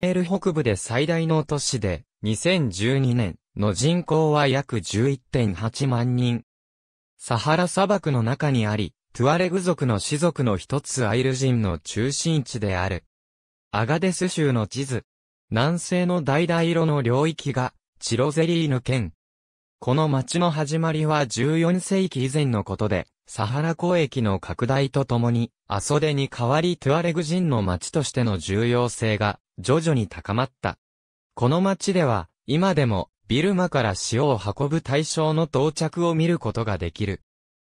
エール北部で最大の都市で、2012年の人口は約 11.8 万人。サハラ砂漠の中にあり、トゥアレグ族の氏族の一つアイル人の中心地である。アガデス州の地図。南西の橙色の領域が、チロゼリーヌ県。この町の始まりは14世紀以前のことで、サハラ交易の拡大とともに、アソデに代わりトゥアレグ人の町としての重要性が徐々に高まった。この町では、今でもビルマから塩を運ぶ大商の到着を見ることができる。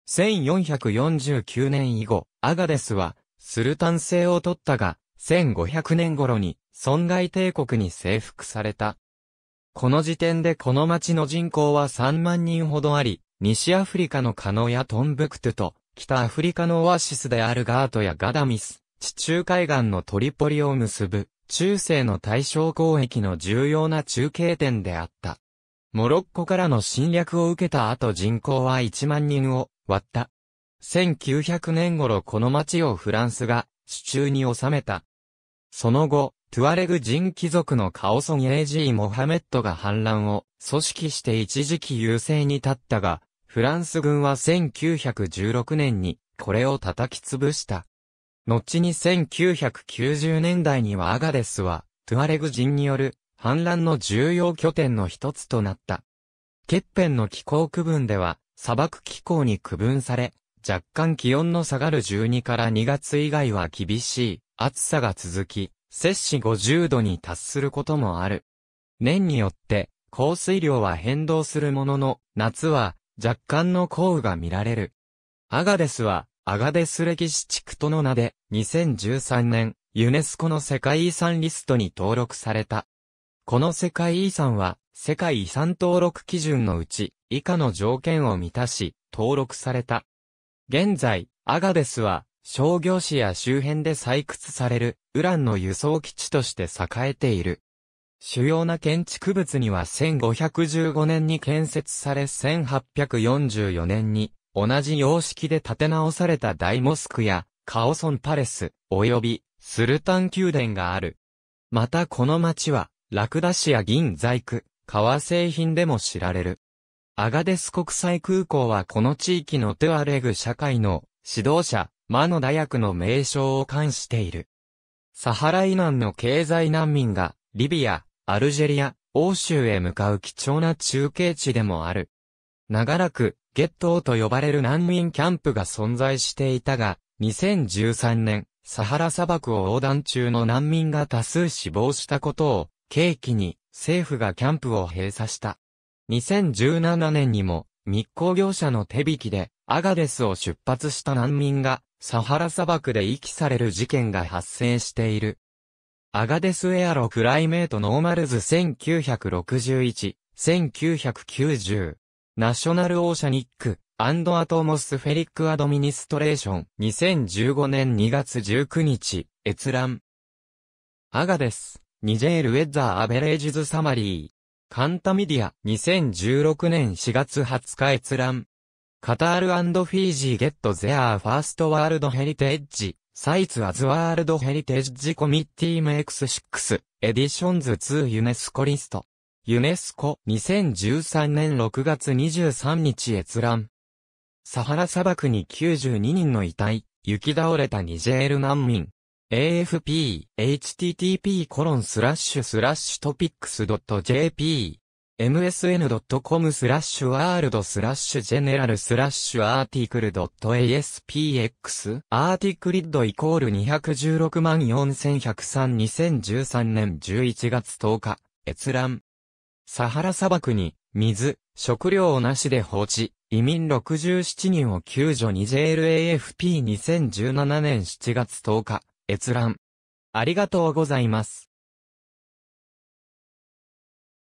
1449年以後、アガデスは、スルタン制を取ったが、1500年頃に、ソンガイ帝国に征服された。この時点でこの町の人口は3万人ほどあり、西アフリカのカノやトンブクトゥと、北アフリカのオアシスであるガートやガダミス、地中海岸のトリポリを結ぶ、中世の大商交易の重要な中継点であった。モロッコからの侵略を受けた後人口は1万人を割った。1900年頃この町をフランスが手中に収めた。その後、トゥアレグ人貴族のカオソン・エージー・モハメッドが反乱を組織して一時期優勢に立ったが、フランス軍は1916年にこれを叩き潰した。後に1990年代にはアガデスはトゥアレグ人による反乱の重要拠点の一つとなった。ケッペンの気候区分では砂漠気候に区分され、若干気温の下がる12から2月以外は厳しい暑さが続き、摂氏50度に達することもある。年によって降水量は変動するものの、夏は若干の降雨が見られる。アガデスはアガデス歴史地区との名で2013年ユネスコの世界遺産リストに登録された。この世界遺産は世界遺産登録基準のうち以下の条件を満たし登録された。現在、アガデスは商業市や周辺で採掘されるウランの輸送基地として栄えている。主要な建築物には1515年に建設され1844年に同じ様式で建て直された大モスクやカオソンパレス及びスルタン宮殿がある。またこの町はラクダ市や銀細工、革製品でも知られる。アガデス国際空港はこの地域のトゥアレグ社会の指導者、マノダ役の名称を冠している。サハラ以南の経済難民が、リビア、アルジェリア、欧州へ向かう貴重な中継地でもある。長らく、ゲットーと呼ばれる難民キャンプが存在していたが、2013年、サハラ砂漠を横断中の難民が多数死亡したことを、契機に、政府がキャンプを閉鎖した。2017年にも、密航業者の手引きで、アガデスを出発した難民が、サハラ砂漠で遺棄される事件が発生している。アガデスエアロクライメートノーマルズ1961、1990。ナショナルオーシャニック&アトモスフェリックアドミニストレーション2015年2月19日、閲覧。アガデス、ニジェールウェッザーアベレージズサマリー。カンタミディア2016年4月20日閲覧。カタール&フィージーゲットゼアーファーストワールドヘリテージ、サイツアズワールドヘリテージコミッティメイクス6、エディションズ2ユネスコリスト。ユネスコ2013年6月23日閲覧。サハラ砂漠に92人の遺体、雪倒れたニジェール難民。AFP、http://topics.jp。msn.com/world/general/article.aspx アーティクリッド2,164,103 2013年11月10日、閲覧。サハラ砂漠に、水、食料をなしで放置、移民67人を救助ニジェール AFP2017 年7月10日、閲覧。ありがとうございます。